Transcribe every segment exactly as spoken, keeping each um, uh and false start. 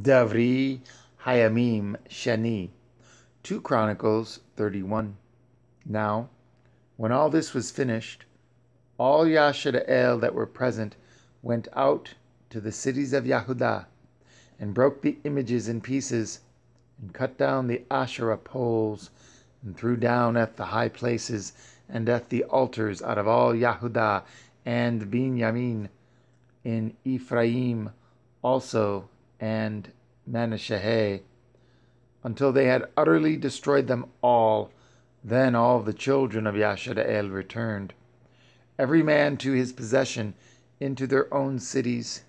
davri hayamim shani. Second Chronicles thirty-one. Now, when all this was finished, all Yahsharael that were present went out to the cities of Yehuda, and broke the images in pieces, and cut down the Asherah poles, and threw down at the high places, and at the altars out of all Yehuda and Binyamin, in Ephraim also, and Manasheheh, until they had utterly destroyed them all. Then all the children of Yahsharael returned, every man to his possession, into their own cities.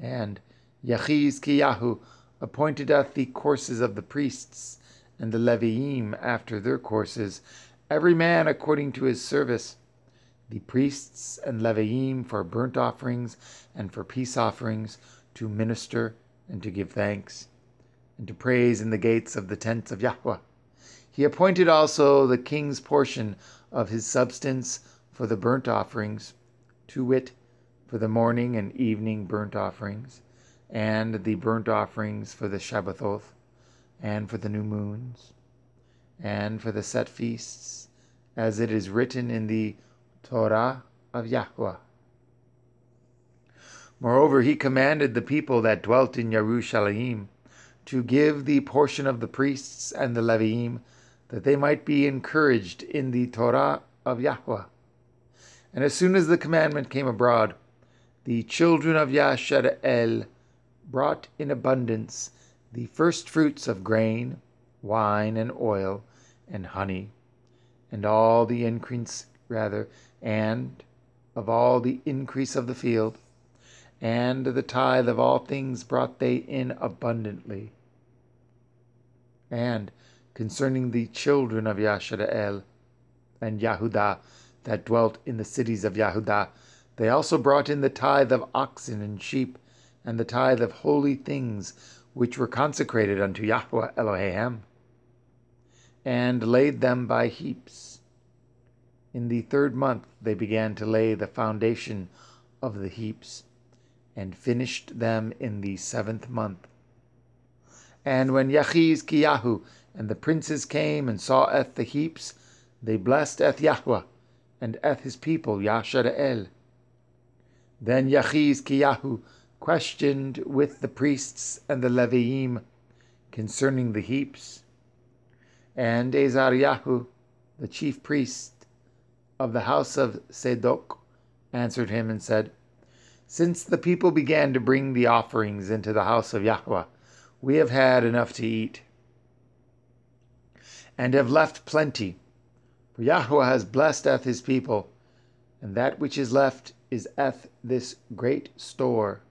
And Yechizkiyahu appointed at the courses of the priests, and the Leviim after their courses, every man according to his service, the priests and Leviim for burnt offerings and for peace offerings, to minister and to give thanks, and to praise in the gates of the tents of Yahweh. He appointed also the king's portion of his substance for the burnt offerings, to wit, for the morning and evening burnt offerings, and the burnt offerings for the Shabbatoth, and for the new moons, and for the set feasts, as it is written in the Torah of Yahweh. Moreover, he commanded the people that dwelt in Yerushalayim to give the portion of the priests and the Leviim, that they might be encouraged in the Torah of Yahweh. And as soon as the commandment came abroad, the children of Yahsharael brought in abundance the first fruits of grain, wine, and oil, and honey, and all the increase rather, and of all the increase of the field, and the tithe of all things brought they in abundantly. And concerning the children of Yahsharael and Yehuda that dwelt in the cities of Yehuda, they also brought in the tithe of oxen and sheep, and the tithe of holy things which were consecrated unto Yahweh Elohim, and laid them by heaps. In the third month they began to lay the foundation of the heaps, and finished them in the seventh month. And when Yechizkiyahu and the princes came and saw Eth the heaps, they blessed Eth Yahweh, and Eth his people Yahsharael. Then Yechizkiyahu questioned with the priests and the Leviim concerning the heaps. And Azaryahu, the chief priest of the house of Sedok, answered him and said, "Since the people began to bring the offerings into the house of Yahweh, we have had enough to eat, and have left plenty. For Yahweh has blessed Eth his people, and that which is left is Eth this great store."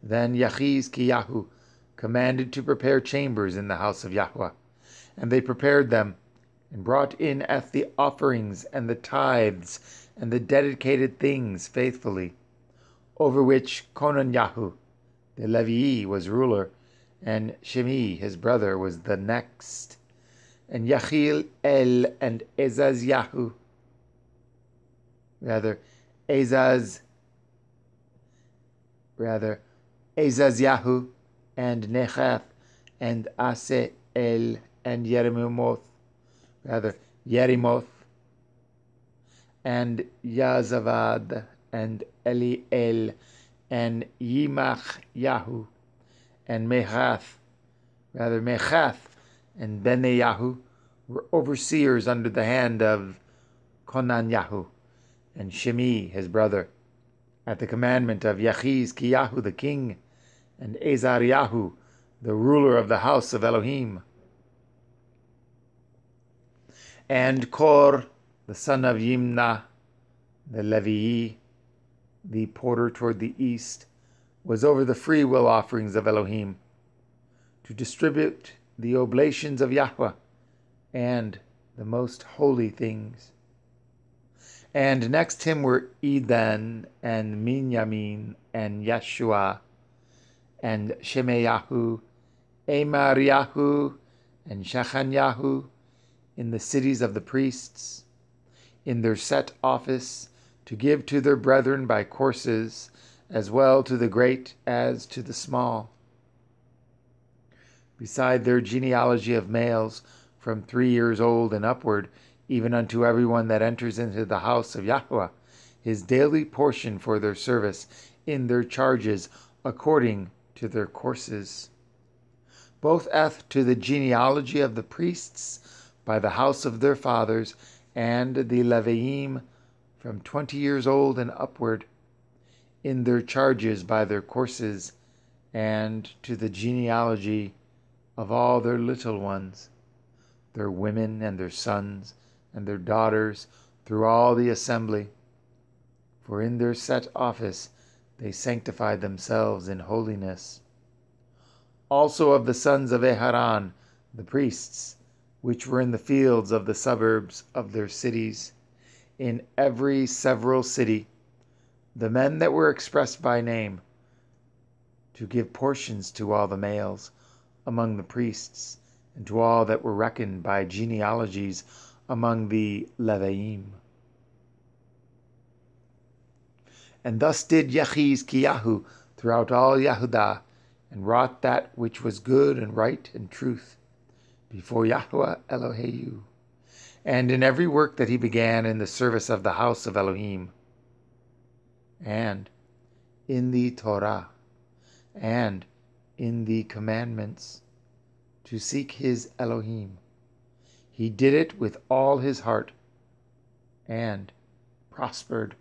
Then Yechizkiyahu commanded to prepare chambers in the house of Yahweh, and they prepared them, and brought in Eth the offerings and the tithes and the dedicated things faithfully, over which Konanyahu the Levi was ruler, and Shimi his brother was the next, and Yechiel El and Azazyahu, rather Azaz, rather Azaryahu and Nechath and Ase El and Yeremimoth, rather Yeremimoth, and Yazavad, and Eliel, and Yimach Yahu, and Mechath, rather Mechath, and Benayahu, were overseers under the hand of Konanyahu, and Shimi his brother, at the commandment of Yechizkiyahu the king, and Azaryahu the ruler of the house of Elohim. And Kor, the son of Yimna, the Levi, the porter toward the east, was over the freewill offerings of Elohim, to distribute the oblations of Yahweh and the most holy things. And next him were Edan and Binyamin and Yeshua and Shemeyahu, Emariahu and Shechanyahu, in the cities of the priests, in their set office, to give to their brethren by courses, as well to the great as to the small, beside their genealogy of males from three years old and upward, even unto everyone that enters into the house of Yahweh, his daily portion for their service in their charges according to their courses. Both Eth to the genealogy of the priests by the house of their fathers, and the Leviim from twenty years old and upward, in their charges by their courses, and to the genealogy of all their little ones, their women and their sons and their daughters, through all the assembly. For in their set office they sanctified themselves in holiness. Also of the sons of Aharon, the priests, which were in the fields of the suburbs of their cities, in every several city, the men that were expressed by name, to give portions to all the males among the priests, and to all that were reckoned by genealogies among the Leviim. And thus did Yechizkiyahu throughout all Yehuda, and wrought that which was good and right and truth before Yahweh Eloheinu, and in every work that he began in the service of the house of Elohim, and in the Torah, and in the commandments, to seek his Elohim. He did it with all his heart, and prospered.